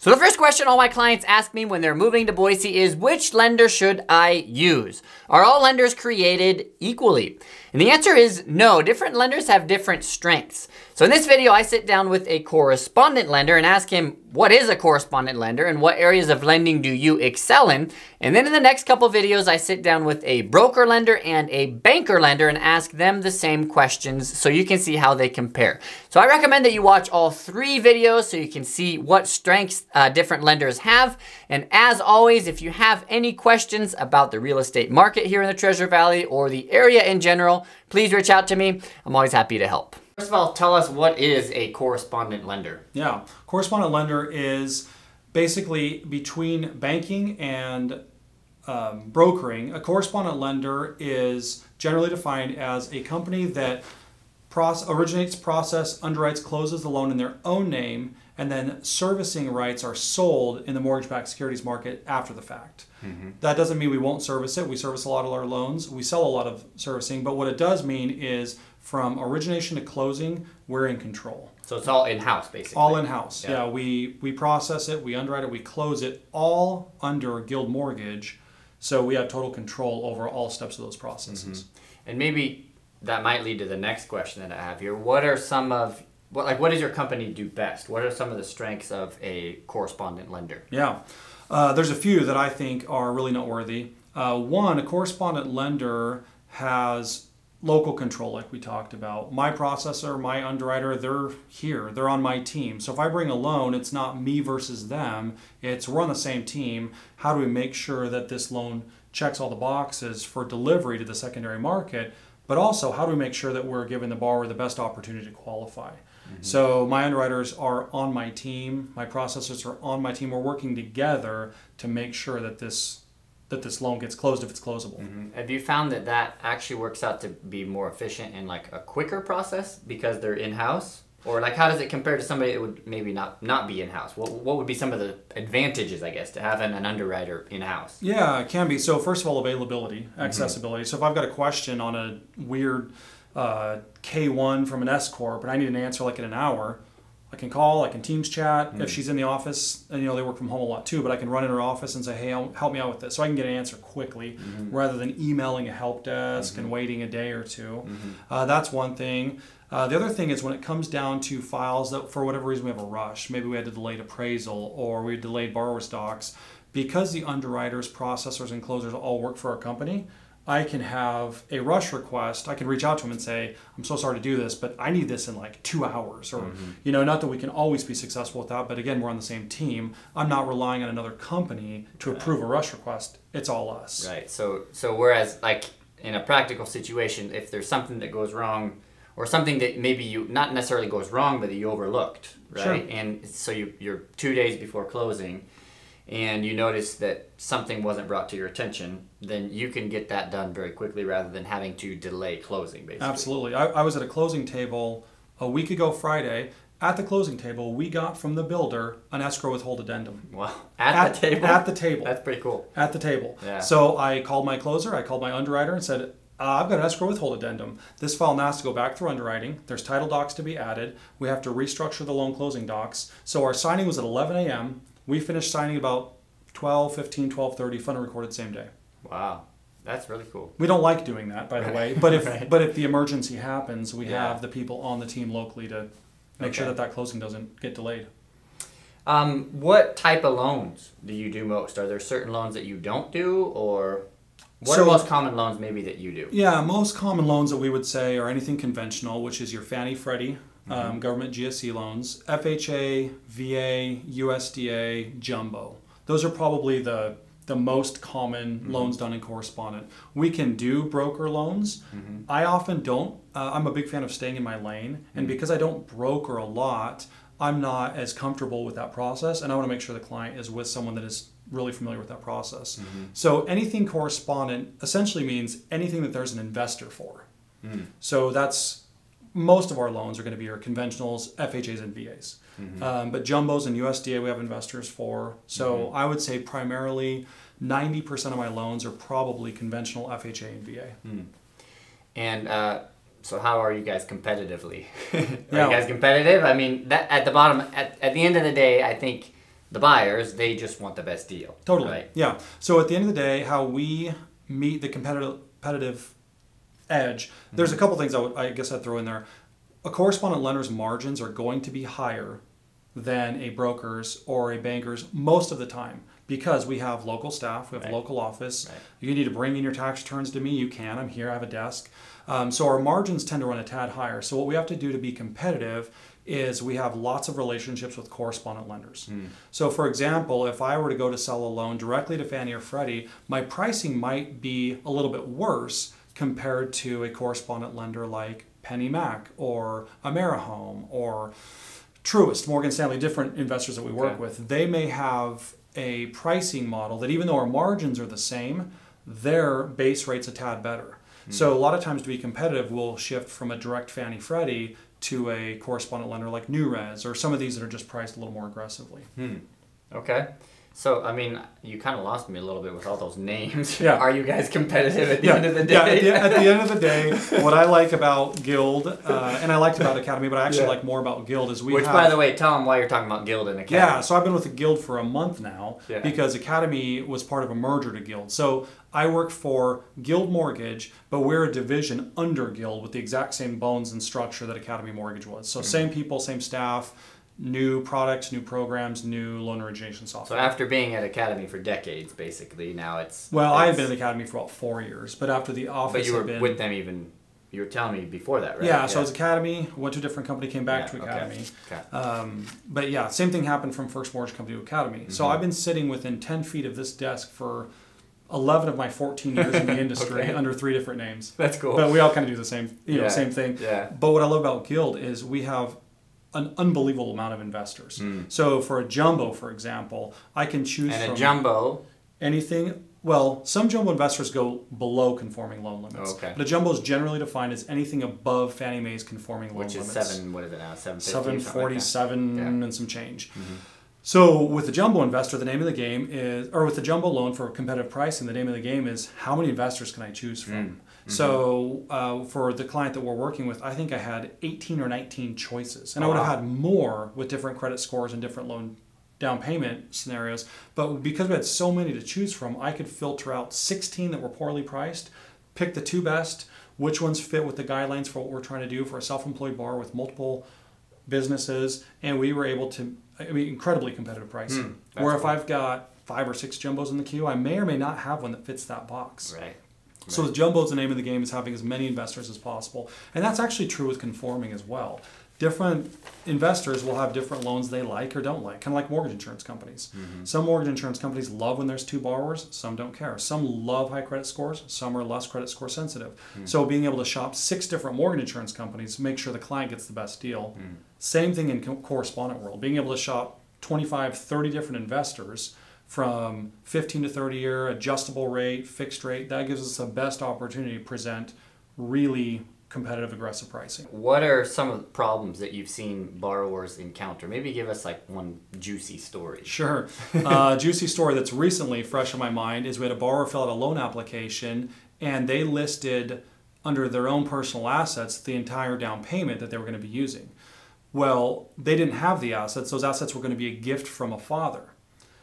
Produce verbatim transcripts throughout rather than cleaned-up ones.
So the first question all my clients ask me when they're moving to Boise is, which lender should I use? Are all lenders created equally? And the answer is no, different lenders have different strengths. So in this video, I sit down with a correspondent lender and ask him, what is a correspondent lender and what areas of lending do you excel in? And then in the next couple videos, I sit down with a broker lender and a banker lender and ask them the same questions so you can see how they compare. So I recommend that you watch all three videos so you can see what strengths Uh, different lenders have. And as always, if you have any questions about the real estate market here in the Treasure Valley or the area in general, please reach out to me. I'm always happy to help. First of all, tell us, what is a correspondent lender? Yeah, correspondent lender is basically between banking and um, brokering. A correspondent lender is generally defined as a company that Process, originates, process, underwrites, closes the loan in their own name, and then servicing rights are sold in the mortgage-backed securities market after the fact. Mm-hmm. That doesn't mean we won't service it. We service a lot of our loans. We sell a lot of servicing, but what it does mean is from origination to closing, we're in control. So it's all in-house, basically. All in-house, yeah. yeah. We, we process it, we underwrite it, we close it, all under Guild Mortgage, so we have total control over all steps of those processes. Mm-hmm. And maybe that might lead to the next question that I have here. What are some of, what, like what does your company do best? What are some of the strengths of a correspondent lender? Yeah, uh, there's a few that I think are really noteworthy. Uh, one, a correspondent lender has local control, like we talked about. My processor, my underwriter, they're here, they're on my team. So if I bring a loan, it's not me versus them, it's we're on the same team. How do we make sure that this loan checks all the boxes for delivery to the secondary market? But also, how do we make sure that we're giving the borrower the best opportunity to qualify? Mm-hmm. So my underwriters are on my team, my processors are on my team. We're working together to make sure that this that this loan gets closed if it's closable. Mm-hmm. Have you found that that actually works out to be more efficient and like a quicker process because they're in-house? Or like, how does it compare to somebody that would maybe not, not be in-house? What, what would be some of the advantages, I guess, to having an underwriter in-house? Yeah, it can be. So first of all, availability, accessibility. Mm-hmm. So if I've got a question on a weird uh, K one from an S corp and I need an answer like in an hour, I can call, I can Teams chat. Mm-hmm. If she's in the office, and you know, they work from home a lot too, but I can run in her office and say, hey, help me out with this. So I can get an answer quickly, mm-hmm, rather than emailing a help desk, mm-hmm, and waiting a day or two. Mm-hmm. Uh, that's one thing. Uh, the other thing is when it comes down to files that for whatever reason we have a rush, maybe we had a delayed appraisal or we delayed borrower docs, because the underwriters, processors, and closers all work for our company, I can have a rush request. I can reach out to them and say, I'm so sorry to do this, but I need this in like two hours. Or, mm-hmm, you know, not that we can always be successful with that, but again, we're on the same team. I'm not relying on another company to approve a rush request. It's all us. Right. So, so whereas like in a practical situation, if there's something that goes wrong, or something that maybe you, not necessarily goes wrong, but that you overlooked, right? Sure. And so you, you're two days before closing and you notice that something wasn't brought to your attention, then you can get that done very quickly rather than having to delay closing, basically. Absolutely. I, I was at a closing table a week ago Friday. At the closing table, we got from the builder an escrow withhold addendum. Wow. At, at the table? At the table. That's pretty cool. At the table. Yeah. So I called my closer, I called my underwriter and said, Uh, I've got an escrow withhold addendum. This file now has to go back through underwriting. There's title docs to be added. We have to restructure the loan closing docs. So our signing was at eleven a m We finished signing about twelve fifteen, twelve thirty, funded and recorded same day. Wow, that's really cool. We don't like doing that, by the way, but if right. but if the emergency happens, we yeah. have the people on the team locally to make okay. sure that that closing doesn't get delayed. Um, what type of loans do you do most? Are there certain loans that you don't do, or What so, are most common loans maybe that you do? Yeah, most common loans that we would say are anything conventional, which is your Fannie, Freddie, mm-hmm, um, government G S E loans, F H A, V A, U S D A, jumbo. Those are probably the, the most common, mm-hmm, loans done in correspondent. We can do broker loans. Mm-hmm. I often don't. Uh, I'm a big fan of staying in my lane. And, mm-hmm, because I don't broker a lot, I'm not as comfortable with that process. And I want to make sure the client is with someone that is really familiar with that process. Mm-hmm. So anything correspondent essentially means anything that there's an investor for. Mm. So that's, most of our loans are going to be your conventionals, F H As and V As. Mm-hmm. Um, but jumbos and U S D A we have investors for. So, mm-hmm, I would say primarily ninety percent of my loans are probably conventional, F H A and V A. Mm. And uh, so how are you guys competitively? Are yeah. you guys competitive? I mean, that at the bottom, at, at the end of the day, I think the buyers, they just want the best deal. Totally. Right? Yeah. So at the end of the day, how we meet the competitive competitive edge, there's mm-hmm. a couple things I, would, I guess I'd throw in there. A correspondent lender's margins are going to be higher than a broker's or a banker's most of the time because we have local staff, we have right. local office. Right. You need to bring in your tax returns to me, you can. I'm here, I have a desk. Um, so our margins tend to run a tad higher. So what we have to do to be competitive is we have lots of relationships with correspondent lenders. Mm. So for example, if I were to go to sell a loan directly to Fannie or Freddie, my pricing might be a little bit worse compared to a correspondent lender like PennyMac or AmeriHome or Truist, Morgan Stanley, different investors that we work okay. with. They may have a pricing model that even though our margins are the same, their base rate's a tad better. Mm. So a lot of times to be competitive, we'll shift from a direct Fannie Freddie to a correspondent lender like NewRez or some of these that are just priced a little more aggressively. Hmm. Okay. So, I mean, you kind of lost me a little bit with all those names. Yeah. Are you guys competitive at the yeah. end of the day? Yeah, at the, at the end of the day, what I like about Guild, uh, and I liked about Academy, but I actually yeah. like more about Guild is we Which, have, by the way, tell them why you're talking about Guild and Academy. Yeah, so I've been with the Guild for a month now yeah. because Academy was part of a merger to Guild. So I work for Guild Mortgage, but we're a division under Guild with the exact same bones and structure that Academy Mortgage was. So mm-hmm. same people, same staff. New products, new programs, new loan origination software. So after being at Academy for decades, basically, now it's... Well, it's, I had been at Academy for about four years, but after the office... But you were been, with them even... You were telling me before that, right? Yeah, yeah. So it was Academy, went to a different company, came back yeah, to Academy. Okay. Okay. Um, but yeah, same thing happened from First Mortgage Company to Academy. Mm-hmm. So I've been sitting within ten feet of this desk for eleven of my fourteen years in the industry okay. under three different names. That's cool. But we all kind of do the same, you know, yeah. same thing. Yeah. But what I love about Guild is we have... an unbelievable amount of investors. Mm. So for a jumbo, for example, I can choose and from... And a jumbo? Anything... Well, some jumbo investors go below conforming loan limits. Okay. But a jumbo is generally defined as anything above Fannie Mae's conforming loan limits. Which is limits. seven... What is it now? seven fifty? seven forty-seven like yeah. and some change. Mm-hmm. So with the jumbo investor, the name of the game is... Or with the jumbo loan for competitive pricing, the name of the game is how many investors can I choose from? Mm. Mm-hmm. So uh, for the client that we're working with, I think I had eighteen or nineteen choices. And oh, I would have wow. had more with different credit scores and different loan down payment scenarios. But because we had so many to choose from, I could filter out sixteen that were poorly priced, pick the two best, which ones fit with the guidelines for what we're trying to do for a self-employed borrower with multiple businesses. And we were able to, I mean, incredibly competitive pricing. Mm, Where if cool. I've got five or six jumbos in the queue, I may or may not have one that fits that box. Right. Right. So the jumbo's the name of the game is having as many investors as possible. And that's actually true with conforming as well. Different investors will have different loans they like or don't like, kind of like mortgage insurance companies. Mm-hmm. Some mortgage insurance companies love when there's two borrowers, some don't care. Some love high credit scores, some are less credit score sensitive. Mm-hmm. So being able to shop six different mortgage insurance companies, make sure the client gets the best deal. Mm-hmm. Same thing in co- correspondent world, being able to shop twenty-five, thirty different investors from fifteen to thirty year, adjustable rate, fixed rate, that gives us the best opportunity to present really competitive, aggressive pricing. What are some of the problems that you've seen borrowers encounter? Maybe give us like one juicy story. Sure. uh, juicy story that's recently fresh in my mind is we had a borrower fill out a loan application and they listed under their own personal assets the entire down payment that they were going to be using. Well, they didn't have the assets. Those assets were going to be a gift from a father.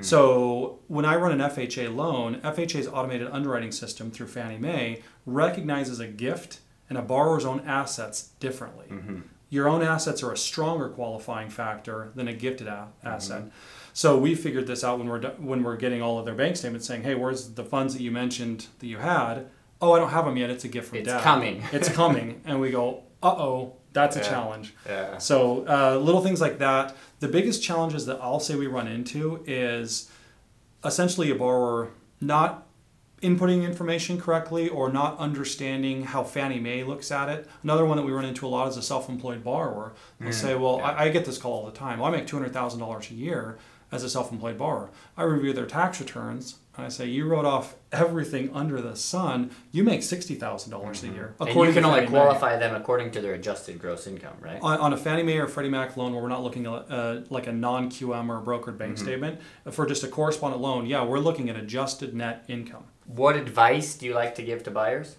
So when I run an F H A loan, F H A's automated underwriting system through Fannie Mae recognizes a gift and a borrower's own assets differently. Mm-hmm. Your own assets are a stronger qualifying factor than a gifted a- asset. Mm-hmm. So we figured this out when we're when we're getting all of their bank statements saying, hey, where's the funds that you mentioned that you had? Oh, I don't have them yet. It's a gift from it's dad. It's coming. It's coming. And we go, uh-oh. That's a yeah. challenge. Yeah. So uh, little things like that. The biggest challenges that I'll say we run into is essentially a borrower not inputting information correctly or not understanding how Fannie Mae looks at it. Another one that we run into a lot is a self-employed borrower. They'll mm, say, well, yeah. I, I get this call all the time. Well, I make two hundred thousand dollars a year as a self-employed borrower. I review their tax returns. And I say, you wrote off everything under the sun. You make sixty thousand dollars mm-hmm. a year. And you can only qualify Mae. them according to their adjusted gross income, right? On, on a Fannie Mae or Freddie Mac loan where we're not looking at uh, like a non-Q M or a brokered bank mm-hmm. statement, for just a correspondent loan, yeah, we're looking at adjusted net income. What advice do you like to give to buyers?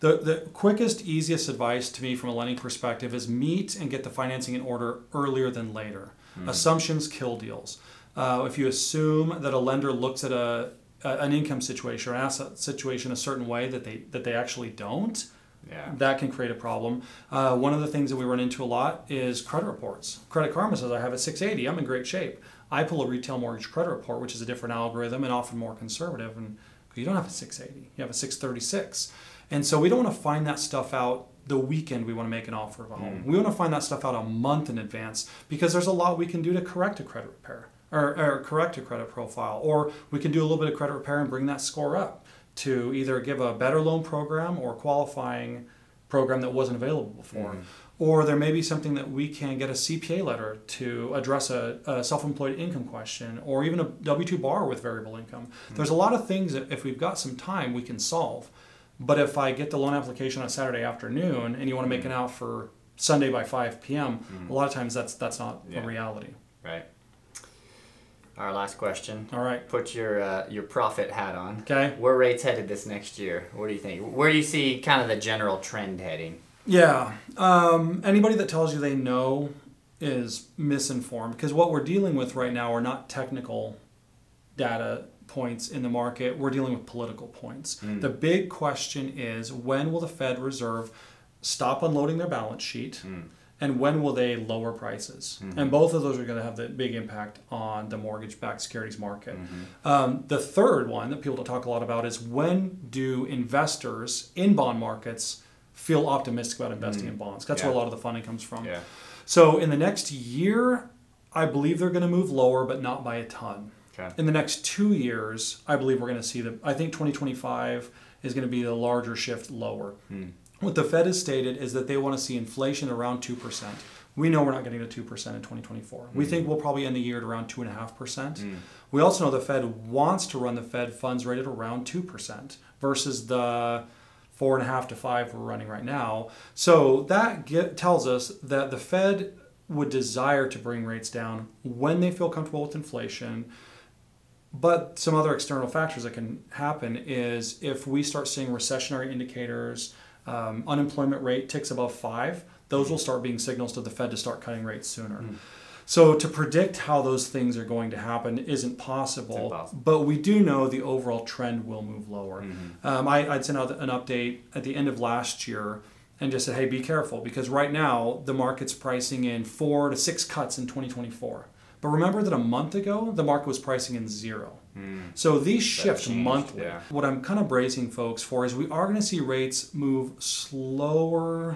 The, the quickest, easiest advice to me from a lending perspective is meet and get the financing in order earlier than later. Mm-hmm. Assumptions kill deals. Uh, if you assume that a lender looks at a, a an income situation or asset situation a certain way that they that they actually don't, yeah. that can create a problem. Uh, one of the things that we run into a lot is credit reports. Credit Karma says I have a six eighty, I'm in great shape. I pull a retail mortgage credit report, which is a different algorithm and often more conservative, and you don't have a six eighty, you have a six thirty-six. And so we don't want to find that stuff out the weekend we want to make an offer of a home. Mm. We want to find that stuff out a month in advance, because there's a lot we can do to correct a credit repair or, or correct a credit profile, or we can do a little bit of credit repair and bring that score up to either give a better loan program or qualifying program that wasn't available before. Mm. Or there may be something that we can get a C P A letter to address a, a self-employed income question, or even a W two borrower with variable income. Mm. There's a lot of things that if we've got some time, we can solve. But if I get the loan application on a Saturday afternoon and you want to make it out for Sunday by five P M, mm-hmm. a lot of times that's that's not yeah. a reality. Right. Our last question. All right. Put your uh, your profit hat on. Okay. Where rates headed this next year? What do you think? Where do you see kind of the general trend heading? Yeah. Um, anybody that tells you they know is misinformed, because what we're dealing with right now are not technical data points in the market, we're dealing with political points. Mm. The big question is, when will the Fed Reserve stop unloading their balance sheet, mm. and when will they lower prices? Mm-hmm. And both of those are going to have the big impact on the mortgage-backed securities market. Mm-hmm. Um, the third one that people don't talk a lot about is, when do investors in bond markets feel optimistic about investing mm. in bonds? That's yeah. where a lot of the funding comes from. Yeah. So in the next year, I believe they're going to move lower, but not by a ton. In the next two years, I believe we're going to see the. I think twenty twenty-five is going to be the larger shift lower. Hmm. What the Fed has stated is that they want to see inflation around two percent. We know we're not getting to two percent in twenty twenty-four. Hmm. We think we'll probably end the year at around two point five percent. Hmm. We also know the Fed wants to run the Fed funds rate at around two percent versus the four point five to five we're running right now. So that get, tells us that the Fed would desire to bring rates down when they feel comfortable with inflation. But some other external factors that can happen is if we start seeing recessionary indicators, um, unemployment rate ticks above five, those will start being signals to the Fed to start cutting rates sooner. Mm. So to predict how those things are going to happen isn't possible, but we do know the overall trend will move lower. Mm-hmm. um, I, I'd sent out an update at the end of last year and just said, hey, be careful, because right now the market's pricing in four to six cuts in twenty twenty-four. But remember that a month ago, the market was pricing in zero. Mm. So these shift monthly. Yeah. What I'm kind of bracing folks for is we are going to see rates move slower,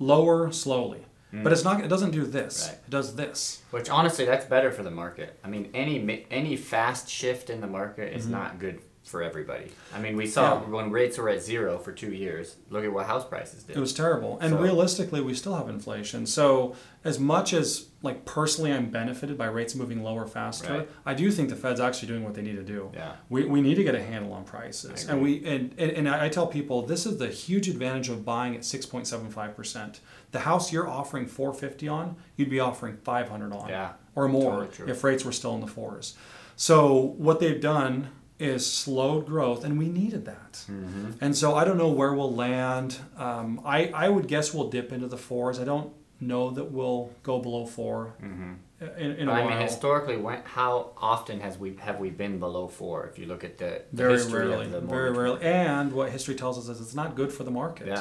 lower slowly. Mm. But it's not. It doesn't do this. Right. It does this. Which honestly, that's better for the market. I mean, any any fast shift in the market is mm-hmm. not good for everybody. I mean, we saw yeah. when rates were at zero for two years, look at what house prices did. It was terrible. And so, realistically, we still have inflation. So as much as, like, personally I'm benefited by rates moving lower faster, right. I do think the Fed's actually doing what they need to do. Yeah. We, we need to get a handle on prices. And we and, and, and I tell people, this is the huge advantage of buying at six point seven five percent. The house you're offering four fifty on, you'd be offering five hundred on yeah. or more totally if rates were still in the fours. So what they've done is slowed growth, and we needed that. Mm-hmm. And so I don't know where we'll land. Um, I, I would guess we'll dip into the fours. I don't know that we'll go below four mm-hmm. in, in a while. I mean, historically, when, how often has we have we been below four? If you look at the, the very history rarely, of the mortgage. Very rarely. And what history tells us is it's not good for the market. Yeah.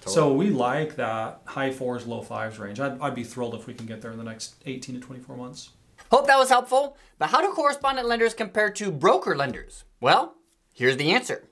Totally. So we like that high fours, low fives range. I'd, I'd be thrilled if we can get there in the next eighteen to twenty-four months. Hope that was helpful, but how do correspondent lenders compare to broker lenders? Well, here's the answer.